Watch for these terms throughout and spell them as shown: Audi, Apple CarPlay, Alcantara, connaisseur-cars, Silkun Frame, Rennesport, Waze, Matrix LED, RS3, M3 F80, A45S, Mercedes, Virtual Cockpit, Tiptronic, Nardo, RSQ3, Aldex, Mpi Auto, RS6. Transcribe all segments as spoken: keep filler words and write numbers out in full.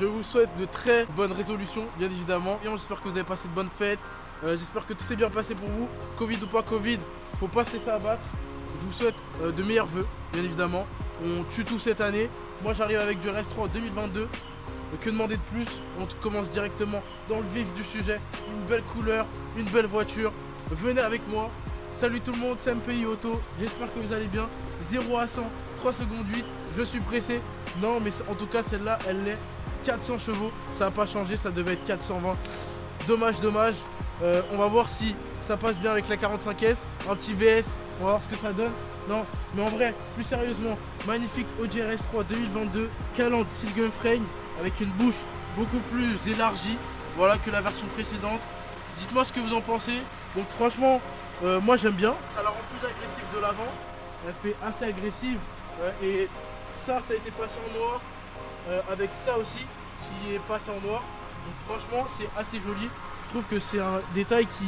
Je vous souhaite de très bonnes résolutions, bien évidemment. Et j'espère que vous avez passé de bonnes fêtes. Euh, j'espère que tout s'est bien passé pour vous. Covid ou pas Covid, faut pas se laisser abattre. Je vous souhaite euh, de meilleurs vœux, bien évidemment. On tue tout cette année. Moi, j'arrive avec du R S trois en deux mille vingt-deux. Que demander de plus? On commence directement dans le vif du sujet. Une belle couleur, une belle voiture. Venez avec moi. Salut tout le monde, c'est Mpi Auto. J'espère que vous allez bien. zéro à cent, trois secondes huit. Je suis pressé. Non, mais en tout cas, celle-là, elle est quatre cents chevaux. Ça n'a pas changé, ça devait être quatre cent vingt. Dommage, dommage. Euh, on va voir si ça passe bien avec la quarante-cinq S. Un petit V S, on va voir ce que ça donne. Non, mais en vrai, plus sérieusement, magnifique Audi R S trois deux mille vingt-deux, Calandre Silkun Frame, avec une bouche beaucoup plus élargie, voilà, que la version précédente. Dites-moi ce que vous en pensez. Donc franchement, euh, moi j'aime bien. Ça la rend plus agressive de l'avant. Elle fait assez agressive. Euh, et ça, ça a été passé en noir. Euh, avec ça aussi, qui est passé en noir. Donc franchement, c'est assez joli. Je trouve que c'est un détail qui,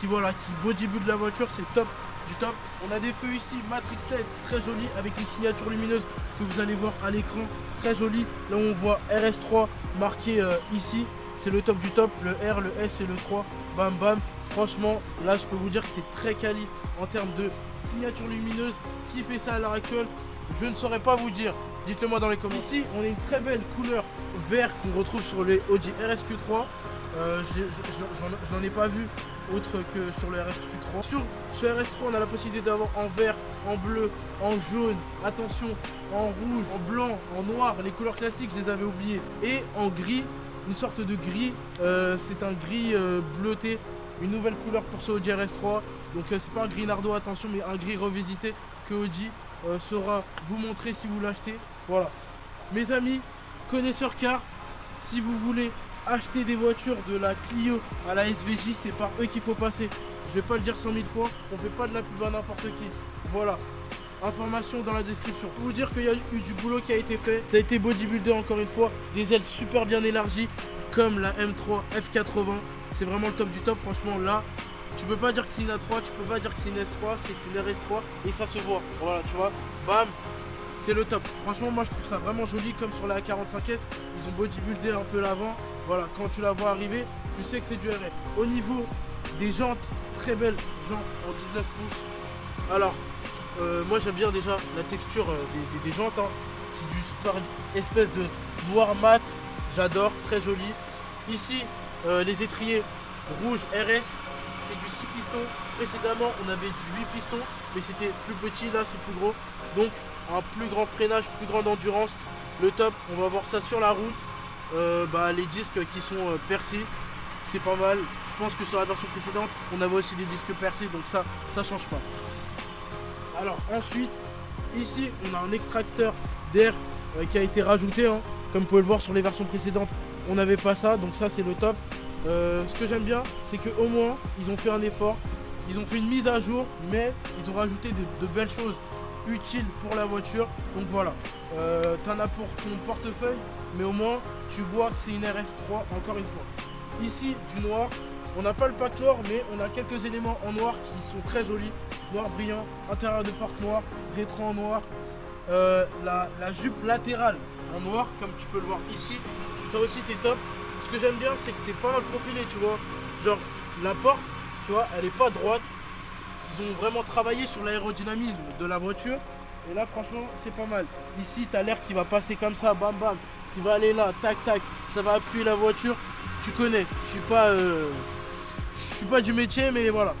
qui, voilà, qui bodybuild de la voiture, c'est top. Du top. On a des feux ici, Matrix L E D, très joli, avec les signatures lumineuses que vous allez voir à l'écran, très joli. Là on voit R S trois marqué euh, ici, c'est le top du top, le R, le S et le trois, bam bam. Franchement, là je peux vous dire que c'est très quali en termes de signature lumineuse. Qui fait ça à l'heure actuelle, je ne saurais pas vous dire, dites-le moi dans les commentaires. Ici on a une très belle couleur vert qu'on retrouve sur les Audi R S Q trois. Euh, je n'en ai pas vu autre que sur le R S Q trois. Sur ce R S trois, on a la possibilité d'avoir en vert, en bleu, en jaune, attention, en rouge, en blanc, en noir, les couleurs classiques, je les avais oubliées, et en gris, une sorte de gris, euh, c'est un gris euh, bleuté, une nouvelle couleur pour ce Audi R S trois. Donc euh, c'est pas un gris Nardo, attention, mais un gris revisité que Audi euh, saura vous montrer si vous l'achetez. Voilà, mes amis connaisseurs car, si vous voulez acheter des voitures de la Clio à la S V J, c'est par eux qu'il faut passer. Je vais pas le dire cent mille fois, on fait pas de la pub à n'importe qui. Voilà, information dans la description. Pour vous dire qu'il y a eu du boulot qui a été fait, ça a été bodybuildé encore une fois, des ailes super bien élargies comme la M trois F quatre-vingts. C'est vraiment le top du top, franchement là, tu peux pas dire que c'est une A trois, tu peux pas dire que c'est une S trois, c'est une R S trois et ça se voit. Voilà, tu vois, bam, c'est le top. Franchement, moi je trouve ça vraiment joli comme sur la A quarante-cinq S, ils ont bodybuildé un peu l'avant. Voilà, quand tu la vois arriver, tu sais que c'est du R S. Au niveau des jantes, très belles jantes en dix-neuf pouces. Alors, euh, moi j'aime bien déjà la texture euh, des, des, des jantes. Hein. C'est du par espèce de noir mat. J'adore, très joli. Ici, euh, les étriers rouge R S, c'est du six pistons. Précédemment, on avait du huit pistons, mais c'était plus petit, là c'est plus gros. Donc, un plus grand freinage, plus grande endurance. Le top, on va voir ça sur la route. Euh, bah, les disques qui sont euh, percés, c'est pas mal. Je pense que sur la version précédente on avait aussi des disques percés, donc ça ça change pas. Alors ensuite ici on a un extracteur d'air euh, qui a été rajouté, hein. Comme vous pouvez le voir sur les versions précédentes on n'avait pas ça, donc ça c'est le top. euh, ce que j'aime bien, c'est que au moins ils ont fait un effort, ils ont fait une mise à jour, mais ils ont rajouté de, de belles choses utiles pour la voiture. Donc voilà, euh, t'en as pour ton portefeuille, mais au moins tu vois que c'est une R S trois encore une fois. Ici du noir, on n'a pas le pack noir, mais on a quelques éléments en noir qui sont très jolis, noir brillant, intérieur de porte noir, rétro en noir, euh, la, la jupe latérale en noir comme tu peux le voir ici, ça aussi c'est top. Ce que j'aime bien, c'est que c'est pas mal profilé, tu vois, genre la porte, tu vois, elle est pas droite, ils ont vraiment travaillé sur l'aérodynamisme de la voiture et là franchement c'est pas mal. Ici tu as l'air qui va passer comme ça, bam bam, qui va aller là, tac tac, ça va appuyer la voiture. Tu connais, je suis pas euh, je suis pas du métier, mais voilà,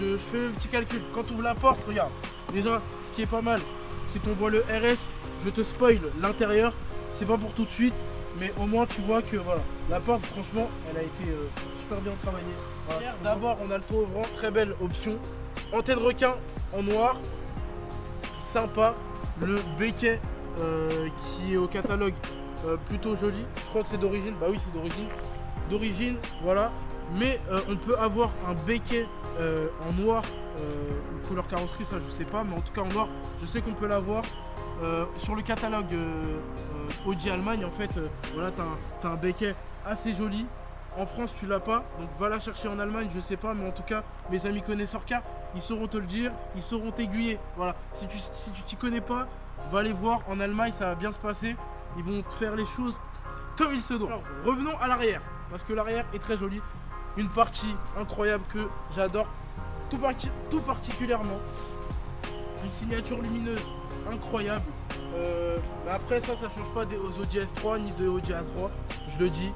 je, je fais un petit calcul. Quand tu ouvres la porte, regarde, déjà ce qui est pas mal, c'est qu'on voit le R S. Je te spoil l'intérieur, c'est pas pour tout de suite, mais au moins tu vois que voilà, la porte franchement elle a été euh, super bien travaillée. Voilà, d'abord on a le toit ouvrant, très belle option, antenne requin en noir, sympa, le béquet euh, qui est au catalogue. Euh, plutôt joli, je crois que c'est d'origine, bah oui c'est d'origine, d'origine, voilà, mais euh, on peut avoir un béquet euh, en noir, euh, couleur carrosserie ça je sais pas, mais en tout cas en noir, je sais qu'on peut l'avoir, euh, sur le catalogue euh, euh, Audi Allemagne en fait, euh, voilà, t'as un, un béquet assez joli, en France tu l'as pas, donc va la chercher en Allemagne, je sais pas, mais en tout cas, mes amis connaisseurs car, ils sauront te le dire, ils sauront t'aiguiller, voilà, si tu si tu t'y connais pas, va les voir en Allemagne, ça va bien se passer. Ils vont faire les choses comme il se doit. Alors, revenons à l'arrière, parce que l'arrière est très joli. Une partie incroyable que j'adore, tout, par tout particulièrement. Une signature lumineuse incroyable. Euh, mais après ça, ça change pas des Audi S trois ni de Audi A trois, je le dis,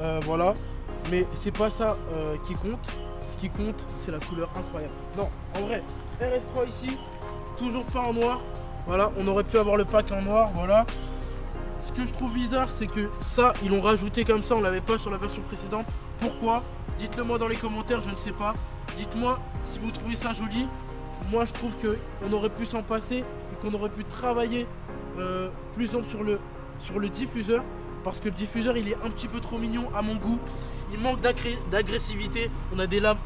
euh, voilà. Mais c'est pas ça euh, qui compte. Ce qui compte, c'est la couleur incroyable. Non, en vrai, R S trois ici, toujours pas en noir. Voilà, on aurait pu avoir le pack en noir, voilà. Ce que je trouve bizarre, c'est que ça, ils l'ont rajouté comme ça, on l'avait pas sur la version précédente. Pourquoi? Dites-le moi dans les commentaires, je ne sais pas. Dites-moi si vous trouvez ça joli. Moi, je trouve qu'on aurait pu s'en passer et qu'on aurait pu travailler euh, plus ample sur le, sur le diffuseur. Parce que le diffuseur, il est un petit peu trop mignon à mon goût. Il manque d'agressivité. On a des lames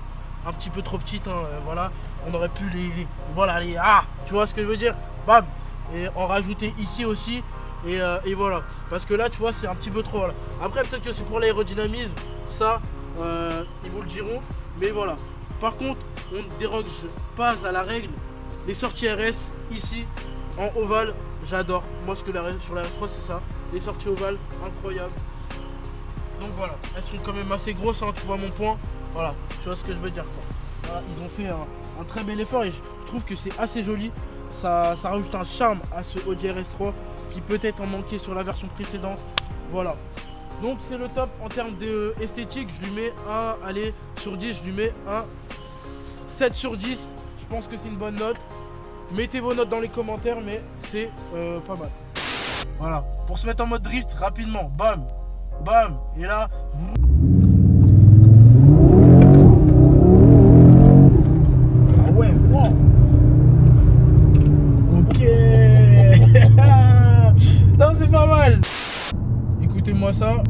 un petit peu trop petites, hein, euh, voilà. On aurait pu les, les... Voilà, les... Ah, tu vois ce que je veux dire? Bam. Et en rajouter ici aussi. Et, euh, et voilà. Parce que là, tu vois, c'est un petit peu trop... Voilà. Après, peut-être que c'est pour l'aérodynamisme. Ça, euh, ils vous le diront. Mais voilà. Par contre, on ne déroge pas à la règle. Les sorties R S, ici, en ovale, j'adore. Moi, ce que la, sur la R S trois, c'est ça. Les sorties ovales, incroyables. Donc voilà, elles sont quand même assez grosses, hein, tu vois mon point. Voilà, tu vois ce que je veux dire, quoi. Voilà, ils ont fait un, un très bel effort et je, je trouve que c'est assez joli. Ça, ça rajoute un charme à ce Audi R S trois qui peut-être en manquait sur la version précédente. Voilà. Donc c'est le top en termes d'esthétique. Je lui mets un, allez, sur dix, je lui mets un sept sur dix. Je pense que c'est une bonne note. Mettez vos notes dans les commentaires, mais c'est euh, pas mal. Voilà, pour se mettre en mode drift rapidement, bam, bam, et là, vous... Ah ouais, wow. Ok. Non, c'est pas mal. Écoutez-moi ça.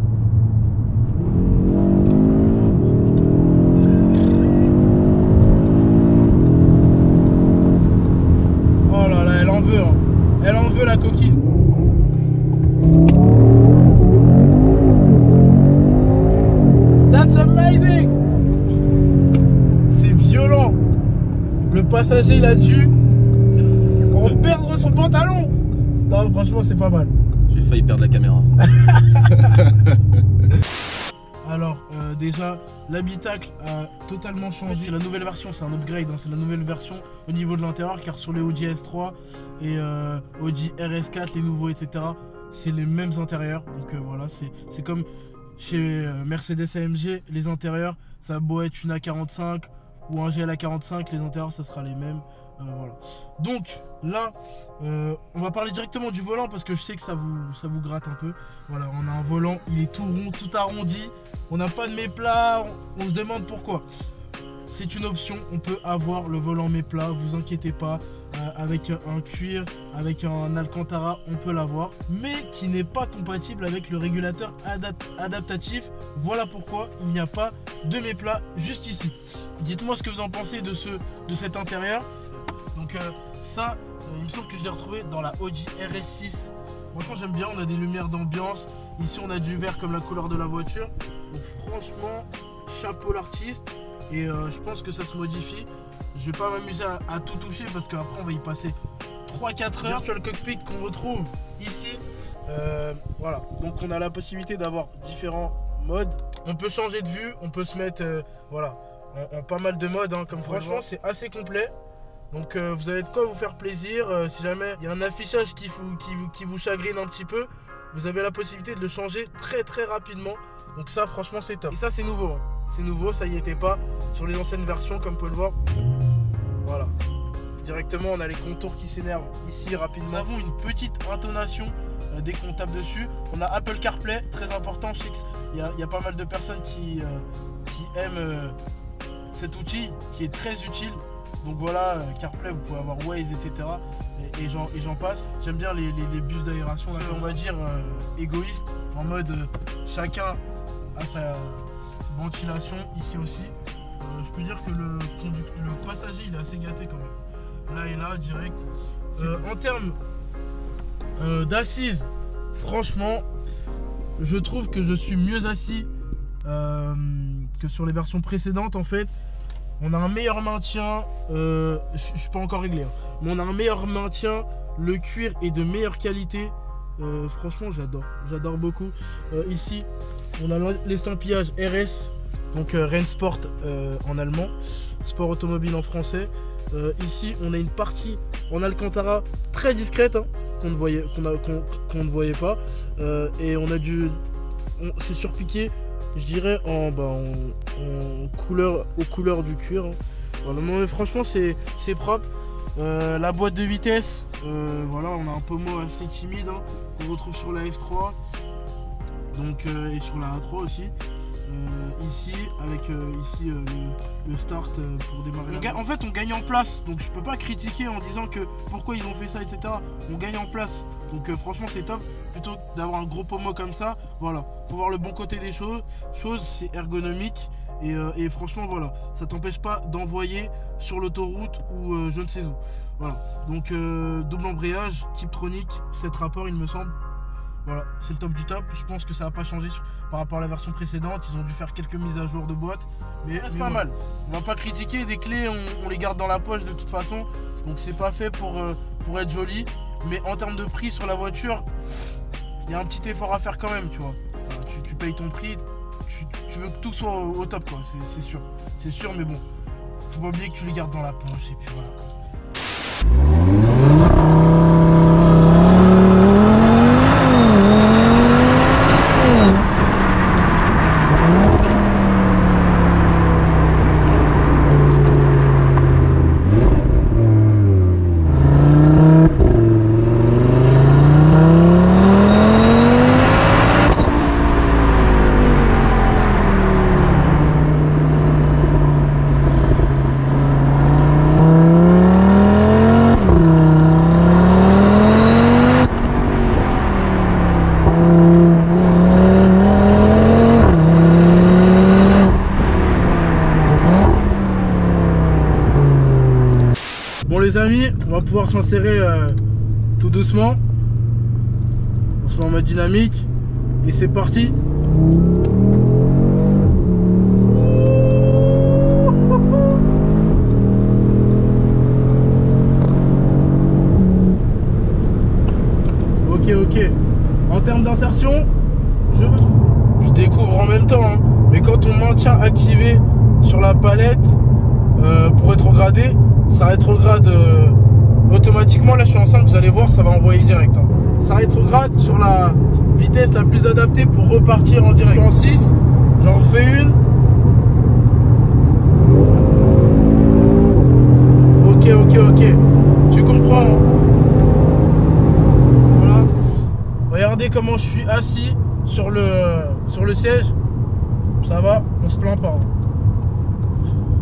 Oh là là, elle en veut, hein. Elle en veut la coquine. That's amazing. C'est violent. Le passager, il a dû en perdre son pantalon. Non, franchement, c'est pas mal. J'ai failli perdre la caméra. Alors, euh, déjà, l'habitacle a totalement changé. C'est la nouvelle version, c'est un upgrade, hein, c'est la nouvelle version au niveau de l'intérieur, car sur les Audi S trois et euh, Audi R S quatre, les nouveaux, et cetera, c'est les mêmes intérieurs. Donc euh, voilà, c'est comme chez Mercedes A M G, les intérieurs, ça a beau être une A quarante-cinq ou un G L A quarante-cinq, les intérieurs, ça sera les mêmes. Euh, voilà. Donc là, euh, on va parler directement du volant parce que je sais que ça vous, ça vous gratte un peu. Voilà, on a un volant, il est tout rond, tout arrondi, on n'a pas de méplat, on, on se demande pourquoi. C'est une option, on peut avoir le volant méplat, vous inquiétez pas. Euh, avec un cuir, avec un Alcantara, on peut l'avoir, mais qui n'est pas compatible avec le régulateur adap adaptatif. Voilà pourquoi il n'y a pas de méplat juste ici. Dites-moi ce que vous en pensez de, ce, de cet intérieur. Donc euh, ça, euh, il me semble que je l'ai retrouvé dans la Audi R S six. Franchement, j'aime bien, on a des lumières d'ambiance. Ici, on a du vert comme la couleur de la voiture. Donc franchement, chapeau l'artiste. Et euh, je pense que ça se modifie. Je vais pas m'amuser à, à tout toucher parce qu'après on va y passer trois quatre heures. Virtual Cockpit qu'on retrouve ici. Euh, voilà, donc on a la possibilité d'avoir différents modes. On peut changer de vue, on peut se mettre euh, voilà, en, en pas mal de modes. Hein, comme franchement, c'est assez complet. Donc euh, vous avez de quoi vous faire plaisir. Euh, si jamais il y a un affichage qui vous, qui, qui vous chagrine un petit peu, vous avez la possibilité de le changer très très rapidement. Donc ça, franchement, c'est top. Et ça, c'est nouveau. Hein. C'est nouveau, ça y était pas sur les anciennes versions, comme vous pouvez le voir. Voilà. Directement, on a les contours qui s'énervent ici rapidement. Nous avons une petite intonation euh, dès qu'on tape dessus. On a Apple CarPlay, très important. Je sais qu'il y, y a pas mal de personnes qui, euh, qui aiment euh, cet outil, qui est très utile. Donc voilà, euh, CarPlay, vous pouvez avoir Waze, et cetera. Et, et j'en passe. J'aime bien les, les, les bus d'aération, on va dire, euh, égoïste, en mode euh, chacun à sa ventilation ici aussi. Euh, je peux dire que le, le passager il est assez gâté quand même. Là et là direct. Euh, en termes euh, d'assises, franchement, je trouve que je suis mieux assis euh, que sur les versions précédentes en fait. On a un meilleur maintien. Euh, je suis pas encore réglé, hein, mais on a un meilleur maintien. Le cuir est de meilleure qualité. Euh, franchement, j'adore, j'adore beaucoup. Euh, ici, on a l'estampillage R S, donc euh, Rennesport euh, en allemand, sport automobile en français. Euh, ici, on a une partie en alcantara très discrète, hein, qu'on ne voyait, qu'on a, qu'on, qu'on ne voyait pas. Euh, et on a du, c'est surpiqué, je dirais, en, bah, en, en couleur, aux couleurs du cuir. Hein. Voilà, mais franchement, c'est propre. Euh, la boîte de vitesse, euh, voilà, on a un pommeau assez timide, hein, qu'on retrouve sur la F trois, donc euh, et sur la A trois aussi. Euh, ici, avec euh, ici euh, le, le start euh, pour démarrer. On en fait, on gagne en place, donc je peux pas critiquer en disant que pourquoi ils ont fait ça, et cetera. On gagne en place, donc euh, franchement, c'est top. Plutôt que d'avoir un gros pommeau comme ça, voilà, faut voir le bon côté des choses. Chose, c'est ergonomique. Et, euh, et franchement, voilà, ça t'empêche pas d'envoyer sur l'autoroute ou euh, je ne sais où. Voilà, donc euh, double embrayage, Tiptronic, sept rapports, il me semble. Voilà, c'est le top du top. Je pense que ça n'a pas changé sur, par rapport à la version précédente. Ils ont dû faire quelques mises à jour de boîte, mais c'est pas mal. On va pas critiquer. Des clés, on, on les garde dans la poche de toute façon. Donc c'est pas fait pour, euh, pour être joli. Mais en termes de prix sur la voiture, il y a un petit effort à faire quand même, tu vois. Voilà, tu, tu payes ton prix. Tu, tu veux que tout soit au, au top, quoi, c'est sûr, c'est sûr, mais bon, faut pas oublier que tu les gardes dans la poche et puis voilà. Les amis, on va pouvoir s'insérer euh, tout doucement. On se met en mode dynamique et c'est parti. Ok, ok. En termes d'insertion, je... je découvre en même temps, hein, mais quand on maintient activé sur la palette euh, pour rétrograder, ça rétrograde euh, automatiquement. Là je suis en cinq, vous allez voir, ça va envoyer direct, hein. Ça rétrograde sur la vitesse la plus adaptée pour repartir en direct. Je suis en six, j'en refais une. Ok, ok, ok. Tu comprends, hein. Voilà. Regardez comment je suis assis sur le, sur le siège. Ça va, on se plaint pas, hein.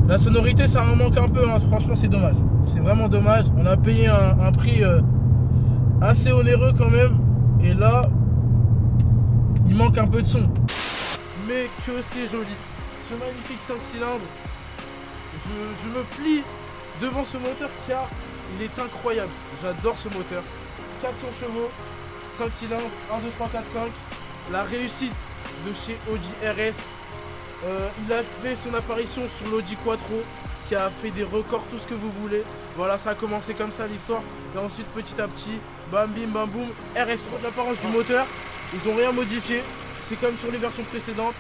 La sonorité, ça me manque un peu, hein. Franchement, c'est dommage. C'est vraiment dommage. On a payé un, un prix euh, assez onéreux quand même. Et là, il manque un peu de son. Mais que c'est joli. Ce magnifique cinq cylindres. Je, je me plie devant ce moteur car il est incroyable. J'adore ce moteur. quatre cents chevaux, cinq cylindres, un, deux, trois, quatre, cinq. La réussite de chez Audi R S. Euh, il a fait son apparition sur l'Audi Quattro qui a fait des records, tout ce que vous voulez. Voilà, ça a commencé comme ça l'histoire. Et ensuite, petit à petit, bam bim bam boum, R S trois, l'apparence du moteur, ils n'ont rien modifié. C'est comme sur les versions précédentes.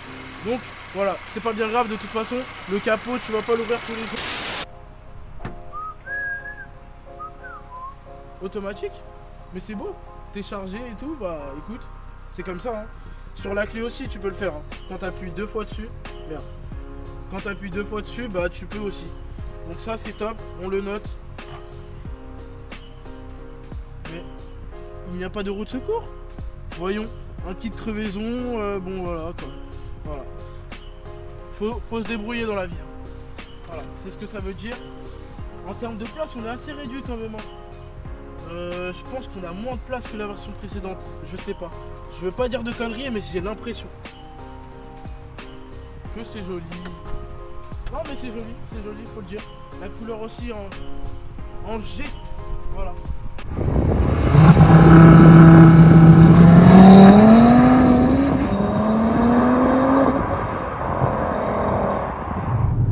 Donc voilà, c'est pas bien grave de toute façon. Le capot, tu vas pas l'ouvrir tous les jours. Automatique, mais c'est beau. T'es chargé et tout, bah écoute, c'est comme ça, hein. Sur la clé aussi tu peux le faire, hein. Quand tu appuies deux fois dessus, merde. Quand tu appuies deux fois dessus, bah tu peux aussi. Donc ça c'est top, on le note. Mais il n'y a pas de roue de secours. Voyons, un kit crevaison, euh, bon voilà quoi. Voilà. Faut, faut se débrouiller dans la vie, hein. Voilà, c'est ce que ça veut dire. En termes de place, on est assez réduit quand même, hein. Euh, je pense qu'on a moins de place que la version précédente. Je sais pas. Je veux pas dire de conneries, mais j'ai l'impression que c'est joli. Non mais c'est joli, c'est joli, faut le dire. La couleur aussi en, en jette. Voilà.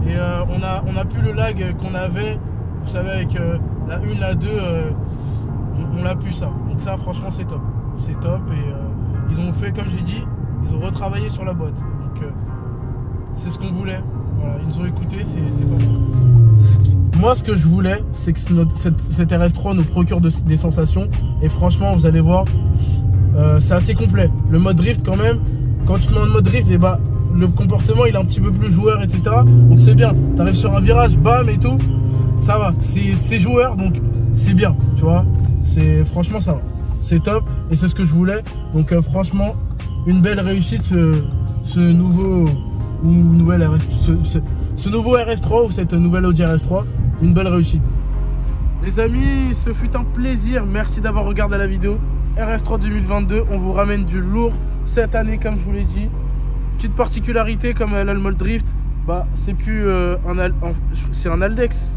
Et euh, on a on a plus le lag qu'on avait, vous savez, avec euh, la une, la deux. Euh, On l'a pu ça, donc ça franchement c'est top. c'est top. Et euh, ils ont fait, comme j'ai dit, ils ont retravaillé sur la boîte. Donc euh, c'est ce qu'on voulait. Voilà, ils nous ont écoutés, c'est pas mal. Moi, ce que je voulais, c'est que notre, cette, cette R S trois nous procure de, des sensations. Et franchement, vous allez voir, euh, c'est assez complet. Le mode drift, quand même, quand tu te mets en mode drift, et bah, le comportement il est un petit peu plus joueur, et cetera. Donc c'est bien. Tu arrives sur un virage, bam et tout, ça va. C'est joueur, donc c'est bien, tu vois. Franchement, ça va. C'est top et c'est ce que je voulais. Donc euh, franchement, une belle réussite, ce, ce nouveau... Ou nouvelle R S, ce, ce, ce nouveau R S trois ou cette nouvelle Audi R S trois, une belle réussite. Les amis, ce fut un plaisir. Merci d'avoir regardé la vidéo. R S trois deux mille vingt-deux, on vous ramène du lourd cette année, comme je vous l'ai dit. Petite particularité, comme l'Almol Drift, bah, c'est plus euh, un, un c'est un Aldex.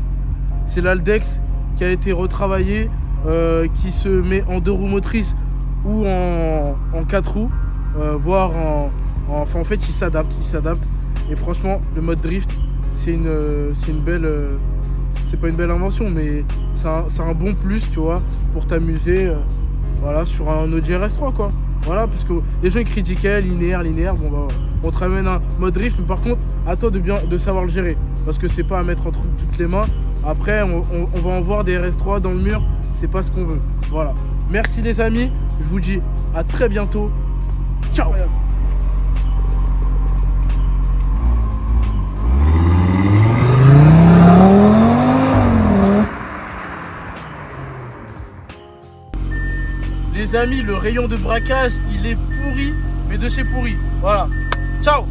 C'est l'Aldex qui a été retravaillé, euh, qui se met en deux roues motrices ou en, en quatre roues, euh, voire en... Enfin, en fait, il s'adapte, il s'adapte. Et franchement, le mode drift, c'est une, une belle... C'est pas une belle invention, mais c'est un, un bon plus, tu vois, pour t'amuser, euh, voilà, sur un Audi R S trois, quoi. Voilà, parce que les gens, ils critiquaient, linéaire, linéaire. Bon, bah, on te ramène un mode drift, mais par contre, à toi de, bien, de savoir le gérer. Parce que c'est pas à mettre entre toutes les mains. Après, on, on, on va en voir des R S trois dans le mur. C'est pas ce qu'on veut. Voilà. Merci, les amis. Je vous dis à très bientôt. Ciao! Les amis, le rayon de braquage, il est pourri, mais de chez pourri. Voilà. Ciao!